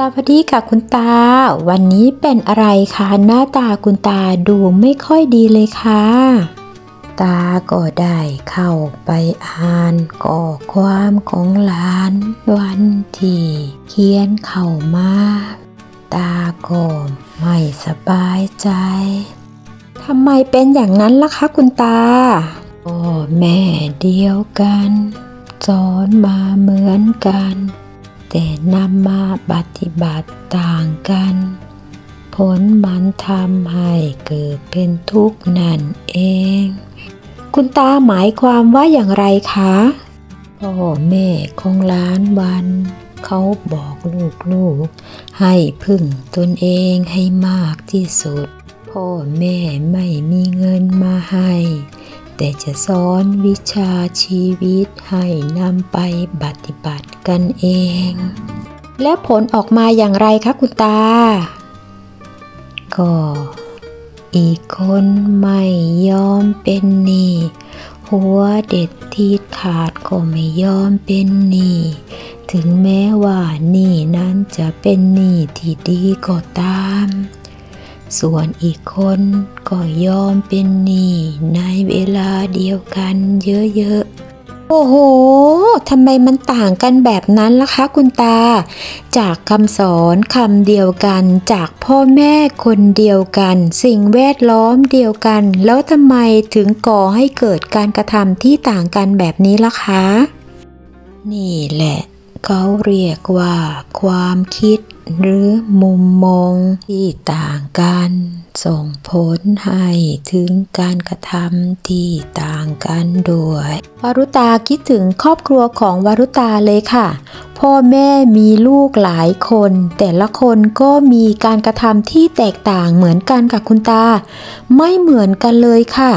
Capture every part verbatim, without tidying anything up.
สวัสดีค่ะคุณตาวันนี้เป็นอะไรคะหน้าตาคุณตาดูไม่ค่อยดีเลยค่ะตาก็ได้เข้าไปอ่านก่อความของหลานวันที่เขียนเข้ามาตาก็ไม่สบายใจทำไมเป็นอย่างนั้นล่ะคะคุณตาพ่อแม่เดียวกันสอนมาเหมือนกันแต่นำมาปฏิบัติต่างกันผลมันทำให้เกิดเป็นทุกข์นั่นเองคุณตาหมายความว่าอย่างไรคะพ่อแม่ของหลานวันเขาบอกลูกๆให้พึ่งตนเองให้มากที่สุดพ่อแม่ไม่มีเงินมาให้แต่จะสอนวิชาชีวิตให้นำไปปฏิบัติกันเองและผลออกมาอย่างไรคะคุณตาก็อีกคนไม่ยอมเป็นหนี้หัวเด็ดที่ขาดก็ไม่ยอมเป็นหนี้ถึงแม้ว่าหนี้นั้นจะเป็นหนี้ที่ดีก็ตามส่วนอีกคนก็ยอมเป็นหนี้ในเวลาเดียวกันเยอะๆโอ้โหทำไมมันต่างกันแบบนั้นล่ะคะคุณตาจากคำสอนคำเดียวกันจากพ่อแม่คนเดียวกันสิ่งแวดล้อมเดียวกันแล้วทำไมถึงก่อให้เกิดการกระทำที่ต่างกันแบบนี้ล่ะคะนี่แหละเขาเรียกว่าความคิดหรือมุมมองที่ต่างกันส่งผลให้ถึงการกระทำที่ต่างกันด้วยวรุตาคิดถึงครอบครัวของวรุตาเลยค่ะพ่อแม่มีลูกหลายคนแต่ละคนก็มีการกระทำที่แตกต่างเหมือนกันกับคุณตาไม่เหมือนกันเลยค่ะ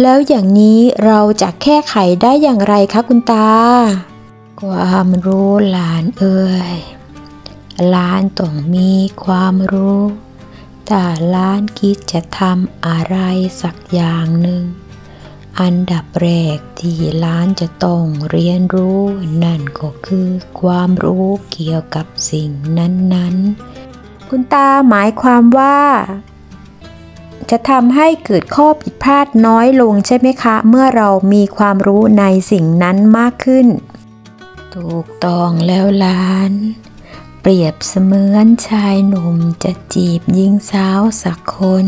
แล้วอย่างนี้เราจะแก้ไขได้อย่างไรคะคุณตาความรู้หลานเอ่ยหลานต้องมีความรู้ถ้าหลานคิดจะทำอะไรสักอย่างหนึ่งอันดับแรกที่หลานจะต้องเรียนรู้นั่นก็คือความรู้เกี่ยวกับสิ่งนั้นๆคุณตาหมายความว่าจะทำให้เกิดข้อผิดพลาดน้อยลงใช่ไหมคะเมื่อเรามีความรู้ในสิ่งนั้นมากขึ้นถูกต้องแล้วหลานเปรียบเสมือนชายหนุ่มจะจีบหญิงสาวสักคน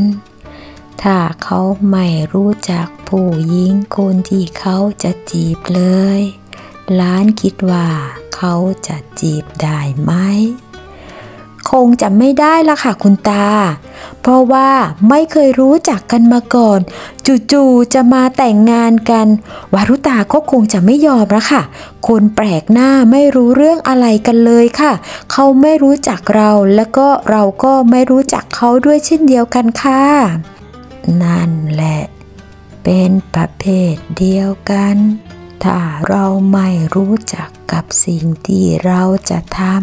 ถ้าเขาไม่รู้จักผู้หญิงคนที่เขาจะจีบเลยหลานคิดว่าเขาจะจีบได้ไหมคงจะไม่ได้ละค่ะคุณตาเพราะว่าไม่เคยรู้จักกันมาก่อนจู่ๆจะมาแต่งงานกันวรุตาก็คงจะไม่ยอมละค่ะคนแปลกหน้าไม่รู้เรื่องอะไรกันเลยค่ะเขาไม่รู้จักเราแล้วก็เราก็ไม่รู้จักเขาด้วยเช่นเดียวกันค่ะนั่นแหละเป็นประเภทเดียวกันถ้าเราไม่รู้จักกับสิ่งที่เราจะทำ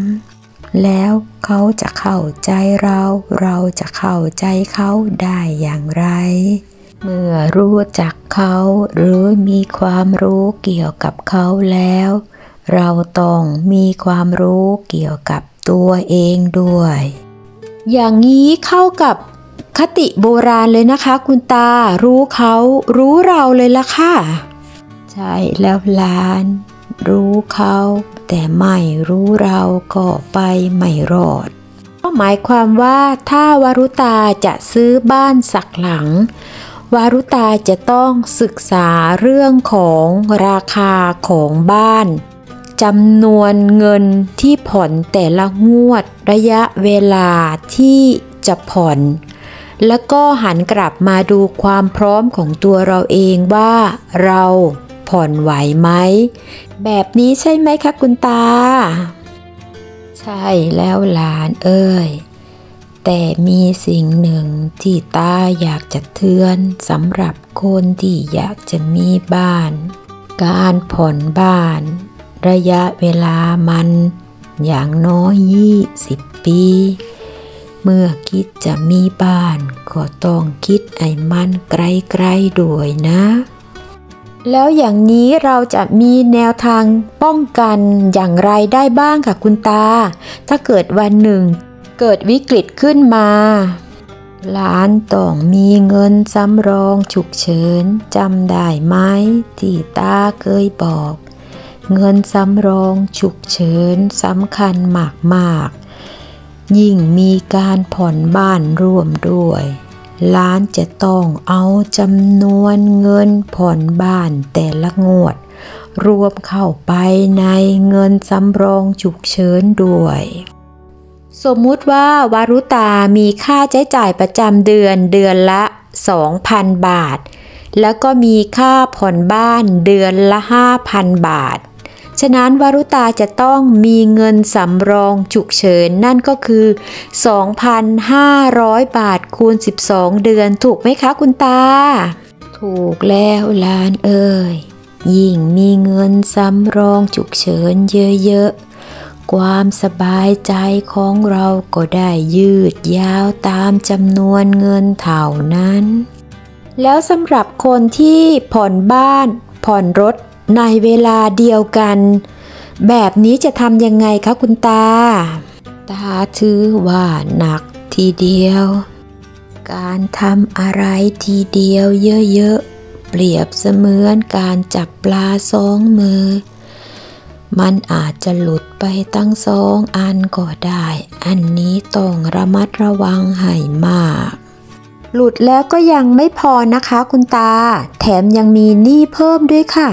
แล้วเขาจะเข้าใจเราเราจะเข้าใจเขาได้อย่างไรเมื่อรู้จักเขาหรือมีความรู้เกี่ยวกับเขาแล้วเราต้องมีความรู้เกี่ยวกับตัวเองด้วยอย่างนี้เข้ากับคติโบราณเลยนะคะคุณตารู้เขารู้เราเลยล่ะค่ะใช่แล้วหลานรู้เขาแต่ไม่รู้เราก็ไปไม่รอดก็หมายความว่าถ้าวรุตาจะซื้อบ้านสักหลังวรุตาจะต้องศึกษาเรื่องของราคาของบ้านจำนวนเงินที่ผ่อนแต่ละงวดระยะเวลาที่จะผ่อนแล้วก็หันกลับมาดูความพร้อมของตัวเราเองว่าเราผ่อนไหวไหมแบบนี้ใช่ไหมคะคุณตาใช่แล้วหลานเอ้ยแต่มีสิ่งหนึ่งที่ตาอยากจะเตือนสำหรับคนที่อยากจะมีบ้านการผ่อนบ้านระยะเวลามันอย่างน้อยยี่สิบปีเมื่อคิดจะมีบ้านก็ต้องคิดไอ้มันไกลๆด้วยนะ แล้วอย่างนี้เราจะมีแนวทางป้องกันอย่างไรได้บ้างค่ะคุณตาถ้าเกิดวันหนึ่งเกิดวิกฤตขึ้นมาหลานต้องมีเงินสำรองฉุกเฉินจำได้ไหมที่ตาเคยบอกเงินสำรองฉุกเฉินสำคัญมากๆยิ่งมีการผ่อนบ้านร่วมด้วยหลานจะต้องเอาจำนวนเงินผ่อนบ้านแต่ละงวดรวมเข้าไปในเงินสำรองฉุกเฉินด้วยสมมุติว่าวารุตามีค่าใช้จ่ายประจำเดือนเดือนละ สองพัน บาทแล้วก็มีค่าผ่อนบ้านเดือนละ ห้าพัน บาทฉะนั้นวารุตาจะต้องมีเงินสำรองฉุกเฉินนั่นก็คือ สองพันห้าร้อย บาทคูณ สิบสอง เดือนถูกไหมคะคุณตาถูกแล้วหลานเอ้ยยิ่งมีเงินสำรองฉุกเฉินเยอะๆความสบายใจของเราก็ได้ยืดยาวตามจำนวนเงินเท่านั้นแล้วสำหรับคนที่ผ่อนบ้านผ่อนรถในเวลาเดียวกันแบบนี้จะทำยังไงคะคุณตาตาถือว่าหนักทีเดียวการทำอะไรทีเดียวเยอะๆเปรียบเสมือนการจับปลาสองมือมันอาจจะหลุดไปตั้งสองอันก็ได้อันนี้ต้องระมัดระวังให้มากหลุดแล้วก็ยังไม่พอนะคะคุณตาแถมยังมีหนี้เพิ่มด้วยค่ะ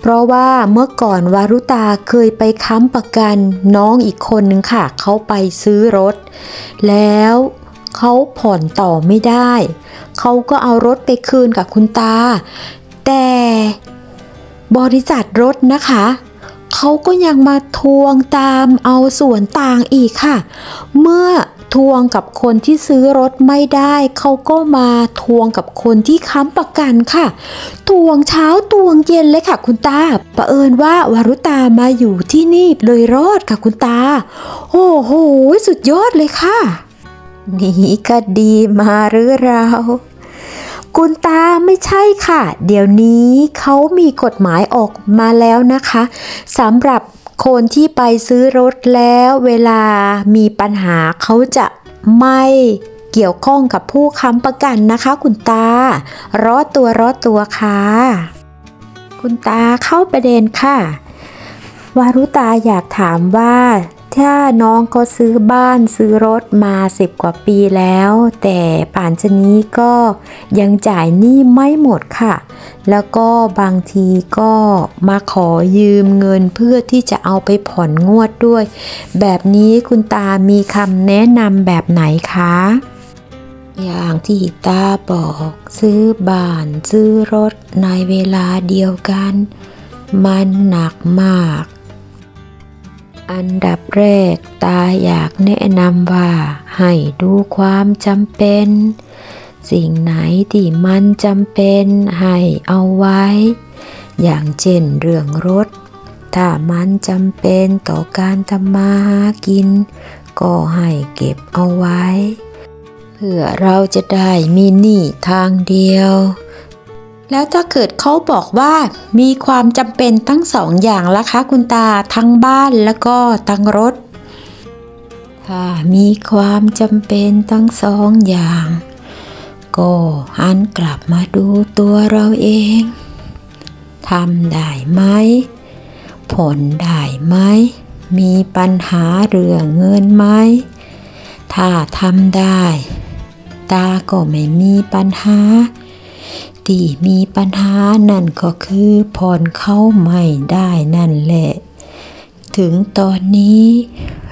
เพราะว่าเมื่อก่อนวารุตาเคยไปค้ำประกันน้องอีกคนนึงค่ะเขาไปซื้อรถแล้วเขาผ่อนต่อไม่ได้เขาก็เอารถไปคืนกับคุณตาแต่บริษัทรถนะคะเขาก็ยังมาทวงตามเอาส่วนต่างอีกค่ะเมื่อทวงกับคนที่ซื้อรถไม่ได้เขาก็มาทวงกับคนที่ค้ำประกันค่ะทวงเช้าทวงเย็นเลยค่ะคุณตาเผอิญว่าวารุตามาอยู่ที่นี่เลยรอดค่ะคุณตาโอ้โหสุดยอดเลยค่ะนี่ก็ดีมาหรือเราคุณตาไม่ใช่ค่ะเดี๋ยวนี้เขามีกฎหมายออกมาแล้วนะคะสำหรับคนที่ไปซื้อรถแล้วเวลามีปัญหาเขาจะไม่เกี่ยวข้องกับผู้ค้ำประกันนะคะคุณตารอดตัวรอดตัวค่ะคุณตาเข้าประเด็นค่ะวารุตาอยากถามว่าถ้าน้องก็ซื้อบ้านซื้อรถมาสิบกว่าปีแล้วแต่ป่านจะนี้ก็ยังจ่ายหนี้ไม่หมดค่ะแล้วก็บางทีก็มาขอยืมเงินเพื่อที่จะเอาไปผ่อนงวดด้วยแบบนี้คุณตามีคำแนะนำแบบไหนคะอย่างที่ตาบอกซื้อบ้านซื้อรถในเวลาเดียวกันมันหนักมากอันดับแรกตาอยากแนะนำว่าให้ดูความจำเป็นสิ่งไหนที่มันจำเป็นให้เอาไว้อย่างเช่นเรื่องรถถ้ามันจำเป็นต่อการทำมาหากินก็ให้เก็บเอาไว้เพื่อเราจะได้มีหนี้ทางเดียวแล้วถ้าเกิดเขาบอกว่ามีความจำเป็นทั้งสองอย่างละคะคุณตาทั้งบ้านแล้วก็ทั้งรถถ้ามีความจำเป็นทั้งสองอย่างก็หันกลับมาดูตัวเราเองทำได้ไหมผลได้ไหมมีปัญหาเรื่องเงินไหมถ้าทำได้ตาก็ไม่มีปัญหาที่มีปัญหานั่นก็คือผ่อนเข้าไม่ได้นั่นแหละถึงตอนนี้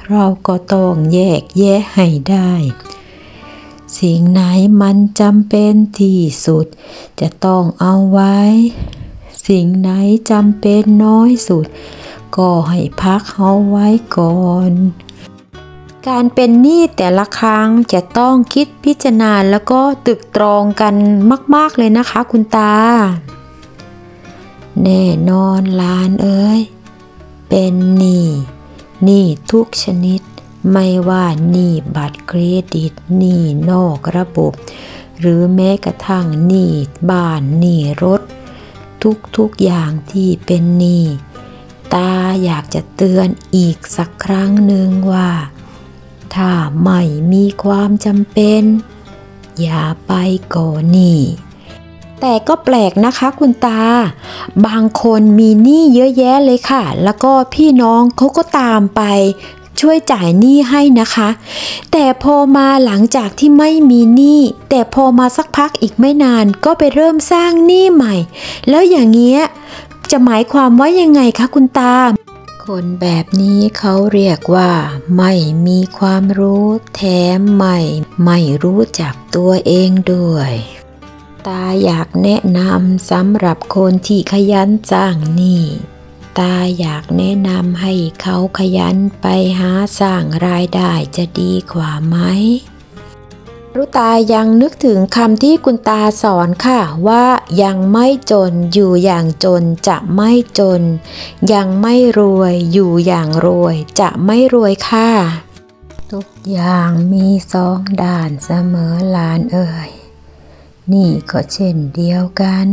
เราก็ต้องแยกแยะให้ได้สิ่งไหนมันจำเป็นที่สุดจะต้องเอาไว้สิ่งไหนจำเป็นน้อยสุดก็ให้พักเอาไว้ก่อนการเป็นหนี้แต่ละครั้งจะต้องคิดพิจารณาแล้วก็ตรึกตรองกันมากๆเลยนะคะคุณตาแน่นอนหลานเอ้ยเป็นหนี้หนี้ทุกชนิดไม่ว่าหนี้บัตรเครดิตหนี้นอกระบบหรือแม้กระทั่งหนี้บ้านหนี้รถ ทุกๆอย่างที่เป็นหนี้ตาอยากจะเตือนอีกสักครั้งหนึ่งว่าถ้าไม่มีความจำเป็นอย่าไปก่อหนี้แต่ก็แปลกนะคะคุณตาบางคนมีหนี้เยอะแยะเลยค่ะแล้วก็พี่น้องเขาก็ตามไปช่วยจ่ายหนี้ให้นะคะแต่พอมาหลังจากที่ไม่มีหนี้แต่พอมาสักพักอีกไม่นานก็ไปเริ่มสร้างหนี้ใหม่แล้วอย่างเงี้ยจะหมายความว่ายังไงคะคุณตาคนแบบนี้เขาเรียกว่าไม่มีความรู้แถมไม่ไม่รู้จักตัวเองด้วยตาอยากแนะนำสำหรับคนที่ขยันสร้างหนี้ตาอยากแนะนำให้เขาขยันไปหาสร้างรายได้จะดีกว่าไหมรู้ตายังนึกถึงคำที่คุณตาสอนค่ะว่ายังไม่จนอยู่อย่างจนจะไม่จนยังไม่รวยอยู่อย่างรวยจะไม่รวยค่ะทุกอย่างมีสองด้านเสมอหลานเอ่ยนี่ก็เช่นเดียวกัน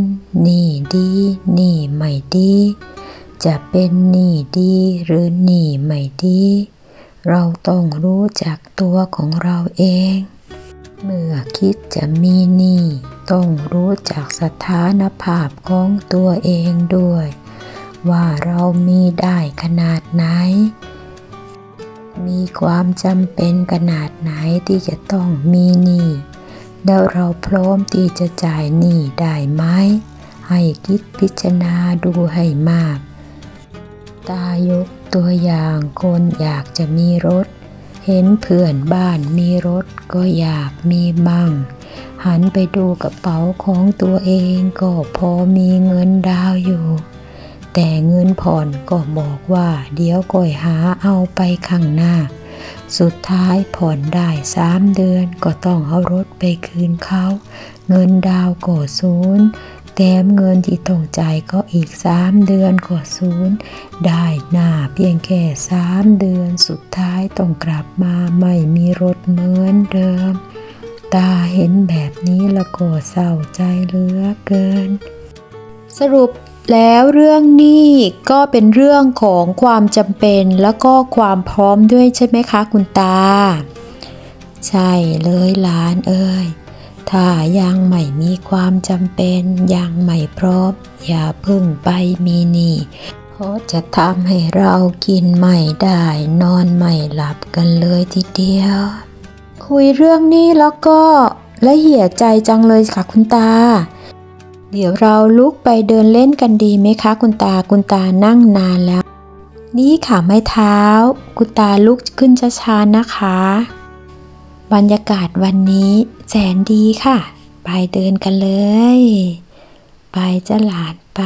นี่ดีนี่ไม่ดีจะเป็นหนี้ดีหรือหนี้ไม่ดีเราต้องรู้จักตัวของเราเองเมื่อคิดจะมีหนี้ต้องรู้จักสถานภาพของตัวเองด้วยว่าเรามีได้ขนาดไหนมีความจำเป็นขนาดไหนที่จะต้องมีหนี้แล้วเราพร้อมที่จะจ่ายหนี้ได้ไหมให้คิดพิจารณาดูให้มากตายกตัวอย่างคนอยากจะมีรถเห็นเพื่อนบ้านมีรถก็อยากมีบ้างหันไปดูกระเป๋าของตัวเองก็พอมีเงินดาวอยู่แต่เงินผ่อนก็บอกว่าเดี๋ยวก็หาเอาไปข้างหน้าสุดท้ายผ่อนได้สามเดือนก็ต้องเอารถไปคืนเขาเงินดาวก็ศูนย์แถมเงินที่ต้องจ่ายก็อีกสามเดือนก็ศูนย์ได้หน้าเพียงแค่สามเดือนสุดท้ายต้องกลับมาไม่มีรถเหมือนเดิมตาเห็นแบบนี้ละก็เศร้าใจเหลือเกินสรุปแล้วเรื่องหนี้ก็เป็นเรื่องของความจำเป็นแล้วก็ความพร้อมด้วยใช่ไหมคะคุณตาใช่เลยหลานเอ้ยถ้ายังไม่มีความจำเป็นยังไม่พร้อมอย่าพึ่งไปมีหนี้เพราะจะทำให้เรากินไม่ได้นอนไม่หลับกันเลยทีเดียวคุยเรื่องหนี้แล้วก็ละเอียดใจจังเลยค่ะคุณตาเดี๋ยวเราลุกไปเดินเล่นกันดีไหมคะคุณตาคุณตานั่งนานแล้วนี่ค่ะไม้เท้าคุณตาลุกขึ้นช้าๆนะคะบรรยากาศวันนี้แสนดีค่ะไปเดินกันเลยไปจะหลานไป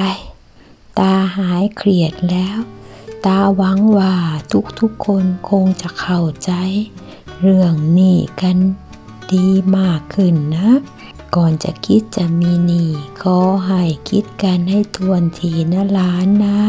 ตาหายเครียดแล้วตาหวังว่าทุกๆคนคงจะเข้าใจเรื่องหนี้กันดีมากขึ้นนะก่อนจะคิดจะมีหนี้ขอให้คิดกันให้ทวนทีนะหลานนะ